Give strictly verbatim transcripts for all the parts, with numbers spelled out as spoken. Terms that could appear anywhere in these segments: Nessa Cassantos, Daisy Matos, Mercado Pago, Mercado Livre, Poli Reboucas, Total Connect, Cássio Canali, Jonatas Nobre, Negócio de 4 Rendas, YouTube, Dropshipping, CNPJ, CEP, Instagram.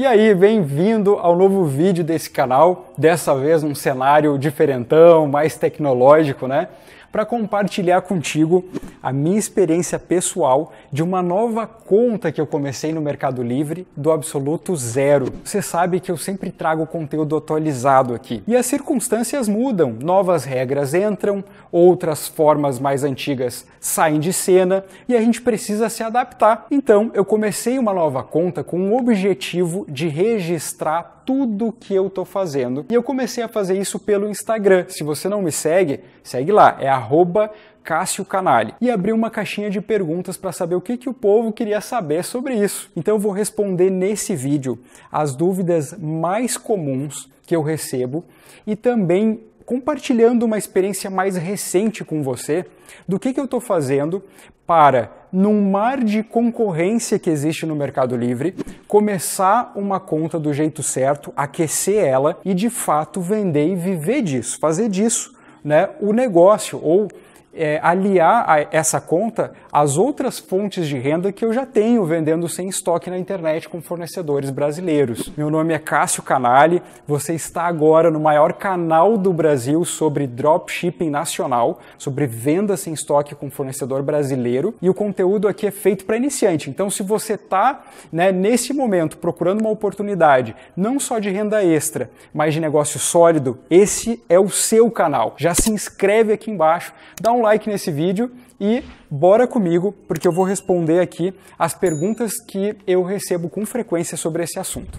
E aí, bem-vindo ao novo vídeo desse canal, dessa vez num cenário diferentão, mais tecnológico, né? Para compartilhar contigo a minha experiência pessoal de uma nova conta que eu comecei no Mercado Livre do absoluto zero. Você sabe que eu sempre trago conteúdo atualizado aqui. E as circunstâncias mudam, novas regras entram, outras formas mais antigas saem de cena e a gente precisa se adaptar. Então, eu comecei uma nova conta com o objetivo de registrar tudo que eu tô fazendo. E eu comecei a fazer isso pelo Instagram. Se você não me segue, segue lá, é arroba Cássio Canali. E abri uma caixinha de perguntas para saber o que, que o povo queria saber sobre isso. Então eu vou responder nesse vídeo as dúvidas mais comuns que eu recebo e também compartilhando uma experiência mais recente com você do que, que eu tô fazendo para, num mar de concorrência que existe no Mercado Livre, começar uma conta do jeito certo, aquecer ela e, de fato, vender e viver disso, fazer disso, né, o negócio ou é, aliar a essa conta às outras fontes de renda que eu já tenho vendendo sem estoque na internet com fornecedores brasileiros. Meu nome é Cássio Canali, você está agora no maior canal do Brasil sobre dropshipping nacional, sobre venda sem estoque com fornecedor brasileiro, e o conteúdo aqui é feito para iniciante. Então, se você está, né, nesse momento procurando uma oportunidade não só de renda extra, mas de negócio sólido, esse é o seu canal. Já se inscreve aqui embaixo, dá um like nesse vídeo e bora comigo, porque eu vou responder aqui as perguntas que eu recebo com frequência sobre esse assunto.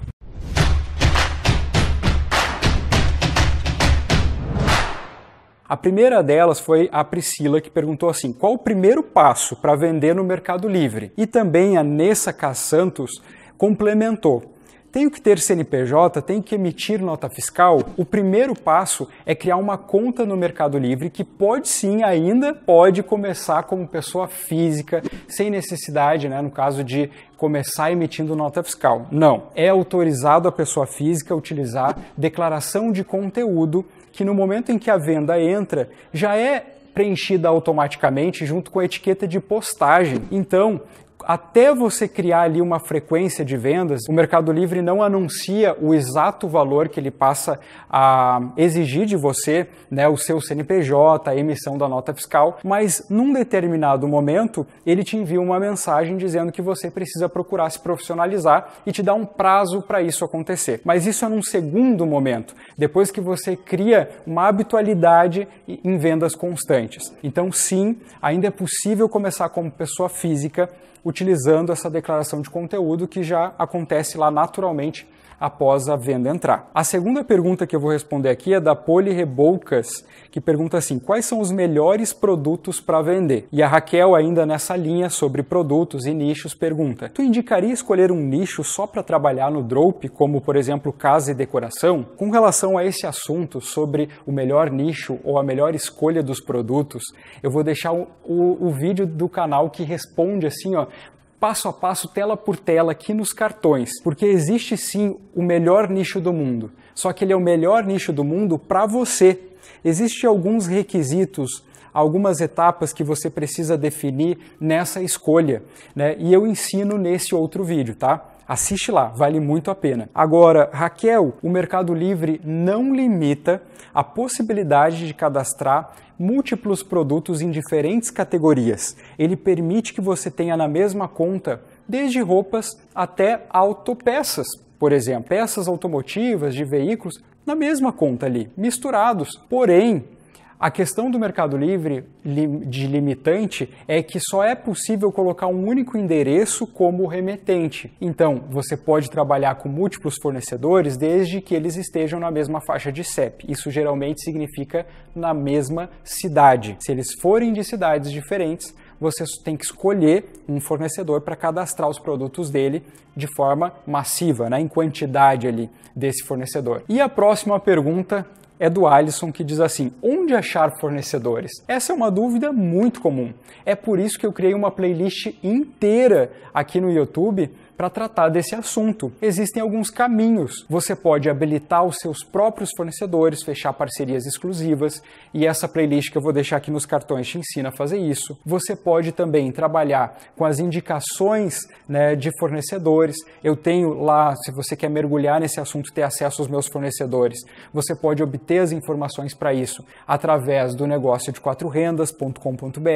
A primeira delas foi a Priscila, que perguntou assim: qual o primeiro passo para vender no Mercado Livre? E também a Nessa Cassantos complementou: tenho que ter C N P J? Tenho que emitir nota fiscal? O primeiro passo é criar uma conta no Mercado Livre que pode sim, ainda pode começar como pessoa física, sem necessidade, né, no caso de começar emitindo nota fiscal. Não, é autorizado a pessoa física utilizar declaração de conteúdo que, no momento em que a venda entra, já é preenchida automaticamente junto com a etiqueta de postagem. Então, até você criar ali uma frequência de vendas, o Mercado Livre não anuncia o exato valor que ele passa a exigir de você, né, o seu C N P J, a emissão da nota fiscal, mas num determinado momento ele te envia uma mensagem dizendo que você precisa procurar se profissionalizar e te dá um prazo para isso acontecer. Mas isso é num segundo momento, depois que você cria uma habitualidade em vendas constantes. Então sim, ainda é possível começar como pessoa física utilizando essa declaração de conteúdo que já acontece lá naturalmente após a venda entrar. A segunda pergunta que eu vou responder aqui é da Poli Reboucas, que pergunta assim: quais são os melhores produtos para vender? E a Raquel, ainda nessa linha sobre produtos e nichos, pergunta: tu indicaria escolher um nicho só para trabalhar no drop, como por exemplo casa e decoração? Com relação a esse assunto sobre o melhor nicho ou a melhor escolha dos produtos, eu vou deixar o, o, o vídeo do canal que responde assim, ó, passo a passo, tela por tela, aqui nos cartões, porque existe sim o melhor nicho do mundo, só que ele é o melhor nicho do mundo para você. Existem alguns requisitos, algumas etapas que você precisa definir nessa escolha, né? E eu ensino nesse outro vídeo, tá? Assiste lá, vale muito a pena. Agora, Raquel, o Mercado Livre não limita a possibilidade de cadastrar múltiplos produtos em diferentes categorias. Ele permite que você tenha na mesma conta desde roupas até autopeças, por exemplo. Peças automotivas, de veículos, na mesma conta ali, misturados. Porém, a questão do Mercado Livre de limitante é que só é possível colocar um único endereço como remetente. Então, você pode trabalhar com múltiplos fornecedores desde que eles estejam na mesma faixa de C E P. Isso geralmente significa na mesma cidade. Se eles forem de cidades diferentes, você tem que escolher um fornecedor para cadastrar os produtos dele de forma massiva, né, em quantidade ali desse fornecedor. E a próxima pergunta é do Alisson, que diz assim: onde achar fornecedores? Essa é uma dúvida muito comum. É por isso que eu criei uma playlist inteira aqui no YouTube para tratar desse assunto. Existem alguns caminhos. Você pode habilitar os seus próprios fornecedores, fechar parcerias exclusivas, e essa playlist que eu vou deixar aqui nos cartões te ensina a fazer isso. Você pode também trabalhar com as indicações, né, de fornecedores. Eu tenho lá, se você quer mergulhar nesse assunto, ter acesso aos meus fornecedores, você pode obter as informações para isso através do negócio de quatro rendas ponto com ponto br.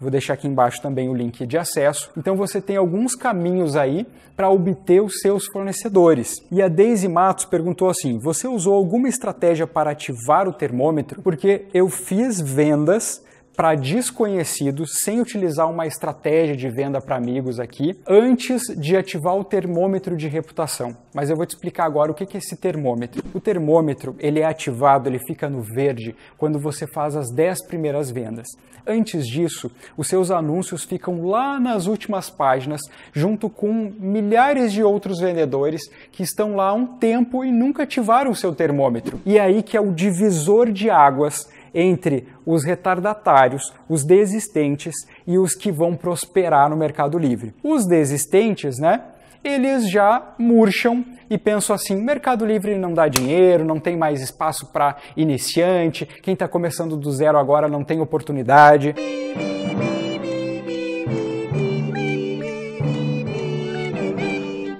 Vou deixar aqui embaixo também o link de acesso. Então você tem alguns caminhos aí para obter os seus fornecedores. E a Daisy Matos perguntou assim: você usou alguma estratégia para ativar o termômetro? Porque eu fiz vendas para desconhecidos, sem utilizar uma estratégia de venda para amigos aqui, antes de ativar o termômetro de reputação. Mas eu vou te explicar agora o que é esse termômetro. O termômetro, ele é ativado, ele fica no verde quando você faz as dez primeiras vendas. Antes disso, os seus anúncios ficam lá nas últimas páginas, junto com milhares de outros vendedores que estão lá há um tempo e nunca ativaram o seu termômetro. E é aí que é o divisor de águas entre os retardatários, os desistentes e os que vão prosperar no Mercado Livre. Os desistentes, né? Eles já murcham e pensam assim: Mercado Livre não dá dinheiro, não tem mais espaço para iniciante, quem está começando do zero agora não tem oportunidade.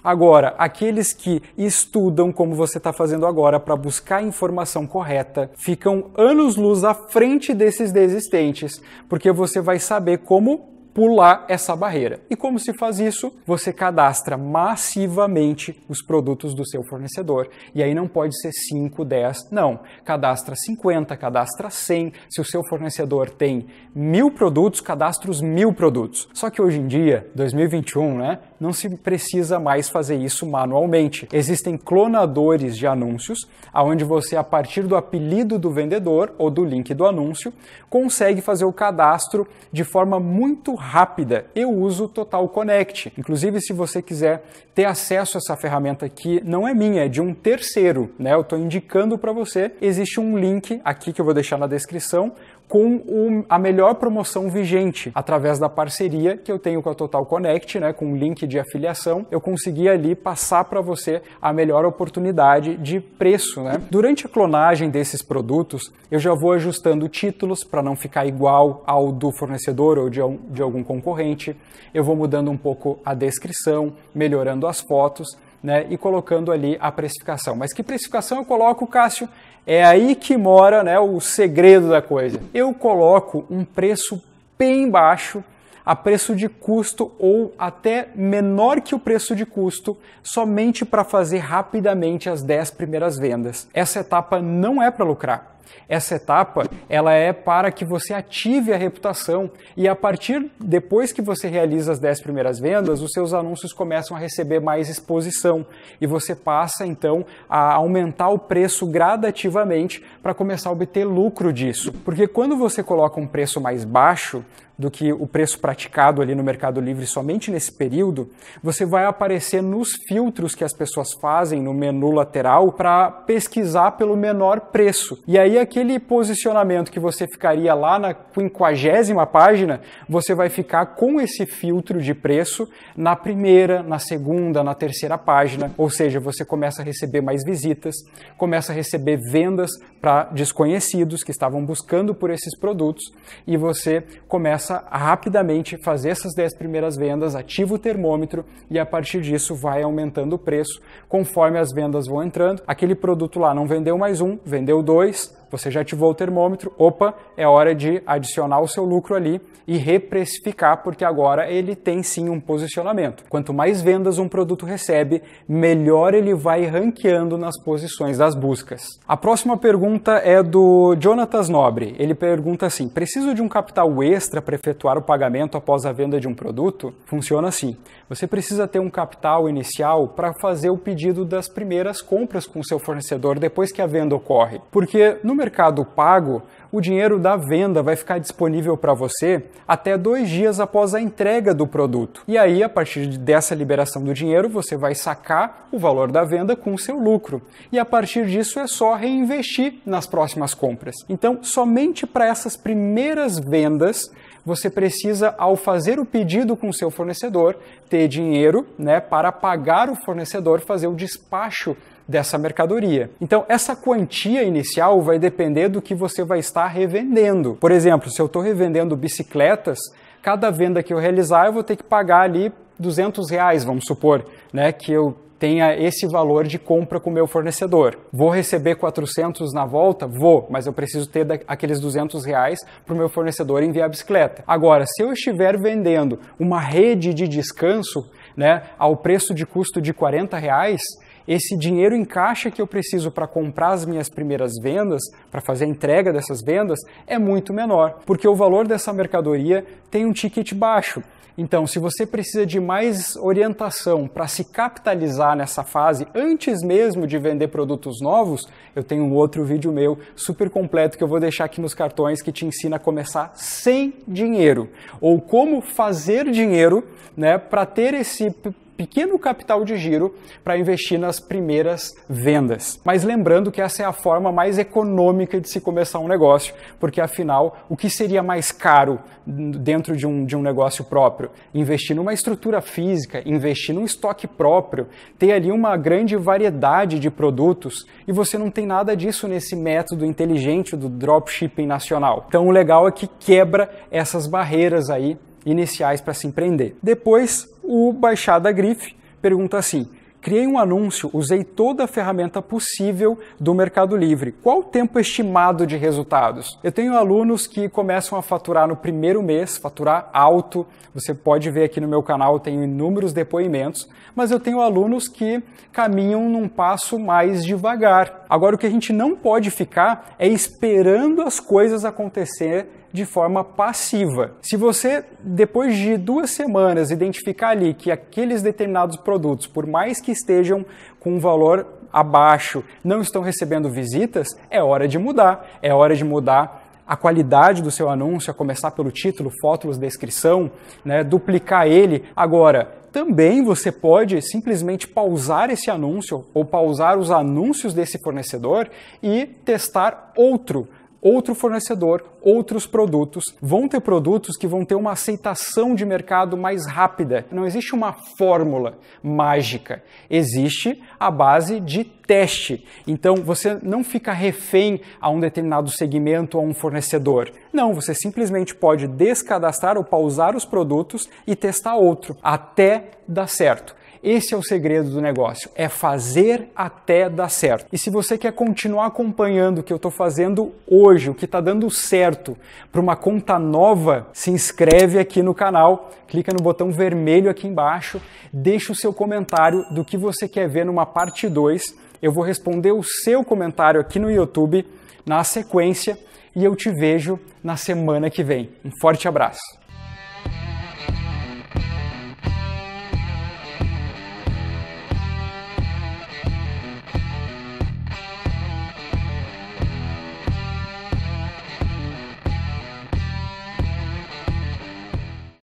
Agora, aqueles que estudam, como você está fazendo agora, para buscar a informação correta, ficam anos-luz à frente desses desistentes, porque você vai saber como pular essa barreira. E como se faz isso? Você cadastra massivamente os produtos do seu fornecedor. E aí não pode ser cinco, dez, não. Cadastra cinquenta, cadastra cem. Se o seu fornecedor tem mil produtos, cadastra os mil produtos. Só que hoje em dia, dois mil e vinte e um, né? Não se precisa mais fazer isso manualmente. Existem clonadores de anúncios, onde você, a partir do apelido do vendedor ou do link do anúncio, consegue fazer o cadastro de forma muito rápida. rápida, eu uso o Total Connect. Inclusive, se você quiser ter acesso a essa ferramenta aqui, não é minha, é de um terceiro, né? Eu estou indicando para você. Existe um link aqui que eu vou deixar na descrição com o, a melhor promoção vigente através da parceria que eu tenho com a Total Connect, né? Com um link de afiliação, eu consegui ali passar para você a melhor oportunidade de preço, né? Durante a clonagem desses produtos, eu já vou ajustando títulos para não ficar igual ao do fornecedor ou de, de algum concorrente. Eu vou mudando um pouco a descrição, melhorando as fotos, né, e colocando ali a precificação. Mas que precificação eu coloco, Cássio? É aí que mora, né, o segredo da coisa. Eu coloco um preço bem baixo, a preço de custo ou até menor que o preço de custo, somente para fazer rapidamente as dez primeiras vendas. Essa etapa não é para lucrar. Essa etapa, ela é para que você ative a reputação e, a partir depois que você realiza as dez primeiras vendas, os seus anúncios começam a receber mais exposição e você passa então a aumentar o preço gradativamente para começar a obter lucro disso. Porque quando você coloca um preço mais baixo do que o preço praticado ali no Mercado Livre somente nesse período, você vai aparecer nos filtros que as pessoas fazem no menu lateral para pesquisar pelo menor preço. E aí aquele posicionamento que você ficaria lá na quinquagésima página, você vai ficar com esse filtro de preço na primeira, na segunda, na terceira página, ou seja, você começa a receber mais visitas, começa a receber vendas para desconhecidos que estavam buscando por esses produtos e você começa a rapidamente fazer essas dez primeiras vendas, ativa o termômetro e a partir disso vai aumentando o preço conforme as vendas vão entrando. Aquele produto lá não vendeu mais um, vendeu dois, você já ativou o termômetro, opa, é hora de adicionar o seu lucro ali e reprecificar, porque agora ele tem sim um posicionamento. Quanto mais vendas um produto recebe, melhor ele vai ranqueando nas posições das buscas. A próxima pergunta é do Jonatas Nobre. Ele pergunta assim: preciso de um capital extra para efetuar o pagamento após a venda de um produto? Funciona assim: você precisa ter um capital inicial para fazer o pedido das primeiras compras com o seu fornecedor depois que a venda ocorre, porque no Mercado Pago, o dinheiro da venda vai ficar disponível para você até dois dias após a entrega do produto. E aí, a partir dessa liberação do dinheiro, você vai sacar o valor da venda com o seu lucro. E a partir disso é só reinvestir nas próximas compras. Então, somente para essas primeiras vendas você precisa, ao fazer o pedido com o seu fornecedor, ter dinheiro, né, para pagar o fornecedor, fazer o despacho dessa mercadoria. Então, essa quantia inicial vai depender do que você vai estar revendendo. Por exemplo, se eu estou revendendo bicicletas, cada venda que eu realizar, eu vou ter que pagar ali duzentos reais, vamos supor, né, que eu tenha esse valor de compra com o meu fornecedor. Vou receber quatrocentos na volta? Vou, mas eu preciso ter aqueles duzentos reais para o meu fornecedor enviar a bicicleta. Agora, se eu estiver vendendo uma rede de descanso, né, ao preço de custo de quarenta reais, esse dinheiro em caixa que eu preciso para comprar as minhas primeiras vendas, para fazer a entrega dessas vendas, é muito menor, porque o valor dessa mercadoria tem um ticket baixo. Então, se você precisa de mais orientação para se capitalizar nessa fase, antes mesmo de vender produtos novos, eu tenho um outro vídeo meu super completo que eu vou deixar aqui nos cartões, que te ensina a começar sem dinheiro, ou como fazer dinheiro, né, para ter esse pequeno capital de giro para investir nas primeiras vendas. Mas lembrando que essa é a forma mais econômica de se começar um negócio, porque afinal, o que seria mais caro dentro de um, de um negócio próprio? Investir numa estrutura física, investir num estoque próprio, ter ali uma grande variedade de produtos, e você não tem nada disso nesse método inteligente do dropshipping nacional. Então o legal é que quebra essas barreiras aí iniciais para se empreender. Depois, o Baixada Grife pergunta assim: criei um anúncio, usei toda a ferramenta possível do Mercado Livre. Qual o tempo estimado de resultados? Eu tenho alunos que começam a faturar no primeiro mês, faturar alto. Você pode ver aqui no meu canal, tenho inúmeros depoimentos, mas eu tenho alunos que caminham num passo mais devagar. Agora, o que a gente não pode ficar é esperando as coisas acontecer de forma passiva. Se você, depois de duas semanas, identificar ali que aqueles determinados produtos, por mais que estejam com um valor abaixo, não estão recebendo visitas, é hora de mudar. É hora de mudar a qualidade do seu anúncio, a começar pelo título, fotos, descrição, né, duplicar ele. Agora, também você pode simplesmente pausar esse anúncio ou pausar os anúncios desse fornecedor e testar outro outro fornecedor, outros produtos. Vão ter produtos que vão ter uma aceitação de mercado mais rápida. Não existe uma fórmula mágica, existe a base de teste. Então você não fica refém a um determinado segmento, a um fornecedor. Não, você simplesmente pode descadastrar ou pausar os produtos e testar outro, até dar certo. Esse é o segredo do negócio, é fazer até dar certo. E se você quer continuar acompanhando o que eu estou fazendo hoje, o que está dando certo para uma conta nova, se inscreve aqui no canal, clica no botão vermelho aqui embaixo, deixa o seu comentário do que você quer ver numa parte dois. Eu vou responder o seu comentário aqui no YouTube na sequência e eu te vejo na semana que vem. Um forte abraço!